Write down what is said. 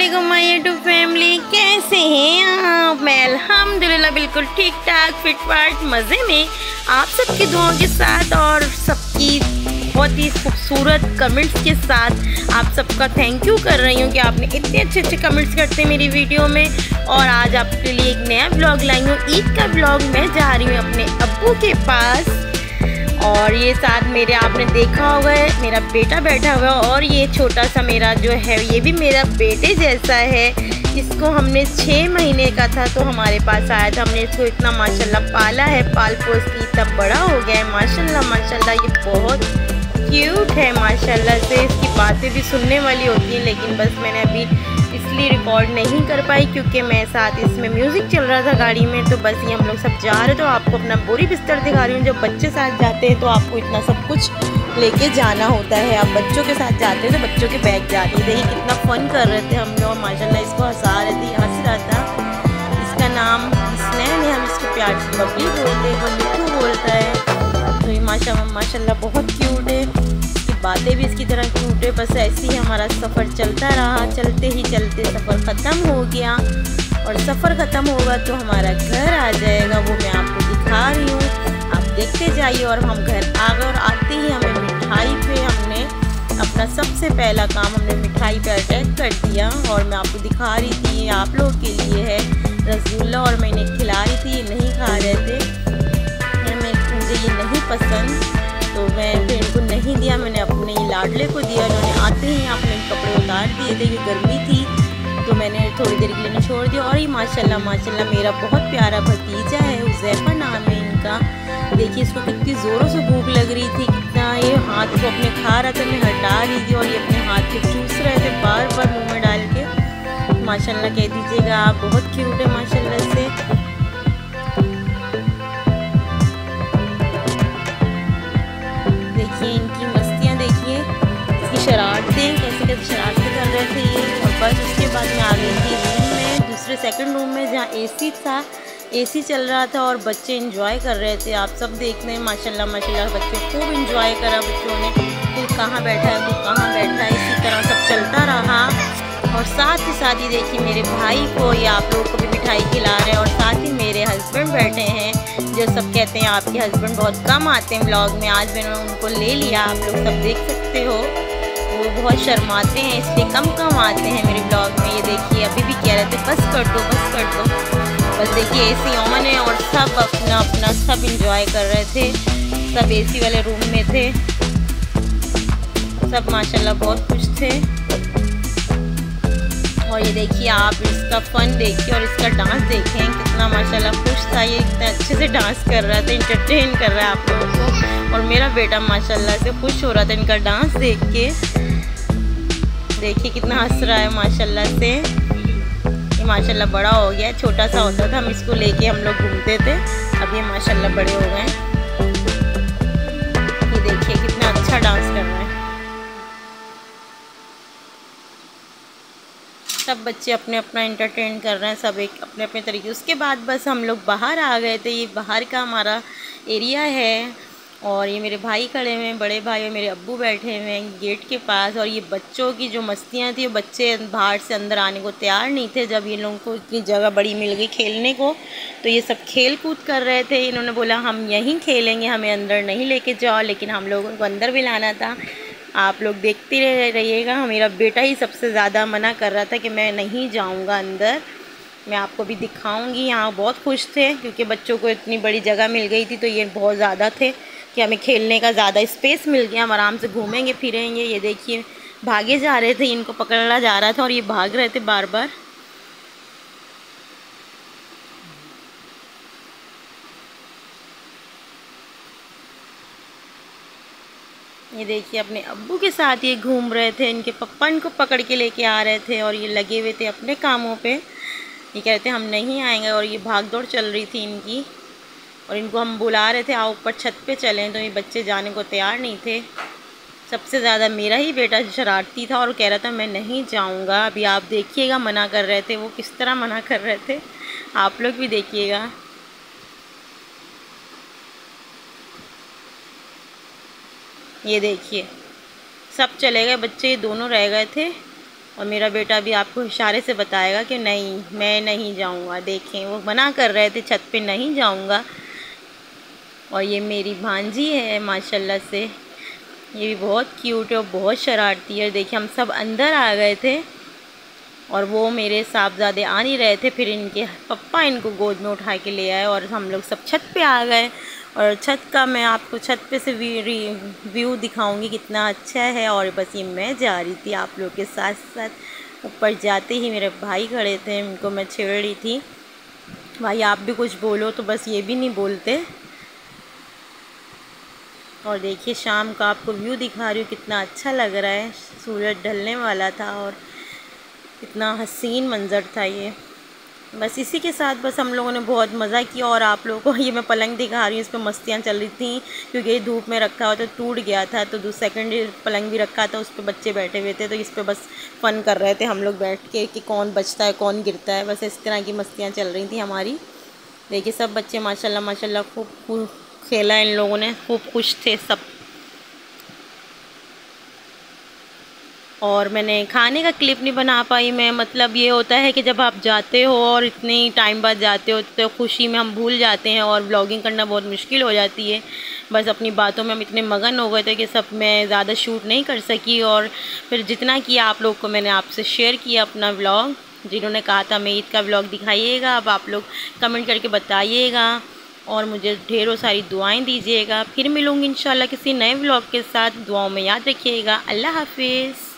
अस्सलामुअलैकुम my YouTube family, कैसे हैं आप। मैं अल्हम्दुलिल्लाह बिल्कुल ठीक ठाक फिट फाट मज़े में, आप सबकी दुआओं के साथ और सबकी बहुत ही खूबसूरत कमेंट्स के साथ आप सबका थैंक यू कर रही हूँ कि आपने इतने अच्छे अच्छे कमेंट्स करते हैं मेरी वीडियो में। और आज आपके लिए एक नया ब्लॉग लाई हूँ, ईद का ब्लॉग। मैं जा रही हूँ अपने अब्बू के पास और ये साथ मेरे, आपने देखा होगा मेरा बेटा बैठा हुआ है और ये छोटा सा मेरा जो है ये भी मेरा बेटे जैसा है। इसको हमने 6 महीने का था तो हमारे पास आया था, हमने इसको इतना माशाल्लाह पाला है, पाल पोस की तब बड़ा हो गया है। माशाल्लाह माशाल्लाह ये बहुत क्यूट है माशाल्लाह से, इसकी बातें भी सुनने वाली होती हैं। लेकिन बस मैंने अभी इसलिए रिकॉर्ड नहीं कर पाई क्योंकि मैं साथ इसमें म्यूज़िक चल रहा था गाड़ी में। तो बस ये हम लोग सब जा रहे, तो आपको अपना बोरी बिस्तर दिखा रही हूँ। जब बच्चे साथ जाते हैं तो आपको इतना सब कुछ लेके जाना होता है, आप बच्चों के साथ जाते हैं तो बच्चों के बैग जाते थे। कितना फ़न कर रहे थे हम लोग माशाल्लाह, इसको हंसा रहे थे, हंस रहा था। इसका नाम स्नैन है, हम इसको प्यार से बबली बोलते हैं, वो लिट्टू बोलता है। तो ये माशाल्लाह बहुत क्यूट है, बातें भी इसकी तरह टूटे। बस ऐसे ही हमारा सफ़र चलता रहा, चलते ही चलते सफ़र ख़त्म हो गया। और सफ़र ख़त्म होगा तो हमारा घर आ जाएगा, वो मैं आपको दिखा रही हूँ, आप देखते जाइए। और हम घर आ गए और आते ही हमें मिठाई पे, हमने अपना सबसे पहला काम हमने मिठाई पे अटैक कर दिया। और मैं आपको दिखा रही थी, ये आप लोगों के लिए है रसगुल्ला, और मैंने खिला रही थी, ये नहीं खा रहे थे, मुझे ये नहीं पसंद तो मैं इनको नहीं दिया, मैंने अपने लाडले को दिया। उन्होंने आते ही अपने कपड़े उतार दिए थे, ये गर्मी थी तो मैंने थोड़ी देर के लिए छोड़ दिया। और ये माशाल्लाह माशाल्लाह मेरा बहुत प्यारा भतीजा है, हुज़ैफा नाम है इनका। देखिए इसको कितनी ज़ोरों से भूख लग रही थी, कितना ये हाथ को अपने खा रहा था, मैं हटा रही थी और ये अपने हाथ को चूस रहे थे बार बार मुँह में डाल के। माशाल्लाह कह दीजिएगा आप, बहुत क्यूट है माशाल्लाह से। इनकी मस्तियाँ देखिए, इसकी शरारतें कैसे कैसे शरारतें कर रहे थे ये। और बस उसके बाद मैं आ गई थी रूम में, दूसरे सेकंड रूम में जहाँ एसी था, एसी चल रहा था और बच्चे एंजॉय कर रहे थे। आप सब देख रहे हैं माशाल्लाह माशाल्लाह, बच्चे खूब एंजॉय करा बच्चों ने, कोई कहाँ बैठा है कोई कहाँ बैठा है, इसी तरह सब चलता रहा। और साथ ही साथ ही देखिए मेरे भाई को, ये आप लोगों को भी मिठाई खिला रहे हैं। और साथ ही मेरे हस्बैंड बैठे हैं, जो सब कहते हैं आपके हस्बैंड बहुत कम आते हैं व्लॉग में, आज मैंने उनको ले लिया, आप लोग सब देख सकते हो। वो बहुत शर्माते हैं इसलिए कम आते हैं मेरे व्लॉग में। ये देखिए अभी भी कह रहे थे बस कर दो बस कर दो, बस देखिए एसी ऑन है और सब अपना अपना सब इंजॉय कर रहे थे, सब एसी वाले रूम में थे, सब माशाल्लाह बहुत खुश थे। और ये देखिए आप इसका फन देखिए और इसका डांस देखें, कितना माशाल्लाह खुश था ये, कितना अच्छे से डांस कर रहा था, इंटरटेन कर रहा है आप लोगों को। और मेरा बेटा माशाल्लाह से खुश हो रहा था इनका डांस देख के, देखिए कितना हंस रहा है माशाल्लाह से। ये माशाल्लाह बड़ा हो गया, छोटा सा होता था हम इसको लेके हम लोग घूमते थे, अब ये माशाल्लाह बड़े हो गए। ये देखिए कितना अच्छा डांस कर रहा है, सब बच्चे अपने अपना इंटरटेन कर रहे हैं, सब एक अपने अपने तरीके। उसके बाद बस हम लोग बाहर आ गए थे, ये बाहर का हमारा एरिया है। और ये मेरे भाई खड़े हुए हैं, बड़े भाई, और मेरे अब्बू बैठे हुए हैं गेट के पास। और ये बच्चों की जो मस्तियाँ थी, बच्चे बाहर से अंदर आने को तैयार नहीं थे। जब इन लोगों को इतनी जगह बड़ी मिल गई खेलने को तो ये सब खेल कूद कर रहे थे। इन्होंने बोला हम यहीं खेलेंगे, हमें अंदर नहीं लेके जाओ, लेकिन हम लोगों को अंदर भी लाना था। आप लोग देखते रहिएगा, मेरा बेटा ही सबसे ज़्यादा मना कर रहा था कि मैं नहीं जाऊंगा अंदर। मैं आपको भी दिखाऊंगी, यहाँ बहुत खुश थे क्योंकि बच्चों को इतनी बड़ी जगह मिल गई थी, तो ये बहुत ज़्यादा थे कि हमें खेलने का ज़्यादा स्पेस मिल गया, हम आराम से घूमेंगे फिरेंगे। ये देखिए भागे जा रहे थे, इनको पकड़ा जा रहा था और ये भाग रहे थे बार बार। ये देखिए अपने अब्बू के साथ ये घूम रहे थे, इनके पप्पा इनको पकड़ के लेके आ रहे थे और ये लगे हुए थे अपने कामों पे, ये कहते हम नहीं आएंगे। और ये भाग दौड़ चल रही थी इनकी, और इनको हम बुला रहे थे आओ ऊपर छत पे चलें, तो ये बच्चे जाने को तैयार नहीं थे। सबसे ज़्यादा मेरा ही बेटा शरारती था और कह रहा था मैं नहीं जाऊँगा। अभी आप देखिएगा मना कर रहे थे, वो किस तरह मना कर रहे थे, आप लोग भी देखिएगा। ये देखिए सब चले गए बच्चे, ये दोनों रह गए थे और मेरा बेटा भी आपको इशारे से बताएगा कि नहीं मैं नहीं जाऊंगा। देखें वो मना कर रहे थे, छत पे नहीं जाऊंगा। और ये मेरी भांजी है माशाल्लाह से, ये भी बहुत क्यूट है और बहुत शरारती है। देखिए हम सब अंदर आ गए थे और वो मेरे साहबजादे आ नहीं रहे थे, फिर इनके पप्पा इनको गोद में उठा के ले आए और हम लोग सब छत पे आ गए। और छत का मैं आपको छत पे से व्यू दिखाऊंगी कितना अच्छा है। और बस ये मैं जा रही थी आप लोग के साथ साथ, ऊपर जाते ही मेरे भाई खड़े थे, उनको मैं छेड़ रही थी, भाई आप भी कुछ बोलो, तो बस ये भी नहीं बोलते। और देखिए शाम का आपको व्यू दिखा रही हूँ कितना अच्छा लग रहा है, सूरज ढलने वाला था और कितना हसीन मंज़र था ये। बस इसी के साथ बस हम लोगों ने बहुत मज़ा किया। और आप लोगों को ये मैं पलंग दिखा रही हूँ, इस पर मस्तियाँ चल रही थी क्योंकि ये धूप में रखा हुआ था, टूट गया था, तो दूसरा सेकंड पलंग भी रखा था, उस पर बच्चे बैठे हुए थे, तो इस पर बस फ़न कर रहे थे हम लोग बैठ के कि कौन बचता है कौन गिरता है, बस इस तरह की मस्तियाँ चल रही थी हमारी। देखिए सब बच्चे माशाल्लाह माशाल्लाह खूब खेला इन लोगों ने, खूब खुश थे सब। और मैंने खाने का क्लिप नहीं बना पाई मैं, मतलब ये होता है कि जब आप जाते हो और इतने टाइम बाद जाते हो तो खुशी में हम भूल जाते हैं और व्लॉगिंग करना बहुत मुश्किल हो जाती है। बस अपनी बातों में हम इतने मगन हो गए थे कि सब मैं ज़्यादा शूट नहीं कर सकी। और फिर जितना किया आप लोग को मैंने आपसे शेयर किया अपना व्लॉग, जिन्होंने कहा था मैं ईद का व्लॉग दिखाइएगा, अब आप लोग कमेंट करके बताइएगा और मुझे ढेरों सारी दुआएं दीजिएगा। फिर मिलूँगी इंशाल्लाह किसी नए व्लॉग के साथ, दुआओं में याद रखिएगा। अल्लाह हाफिज़।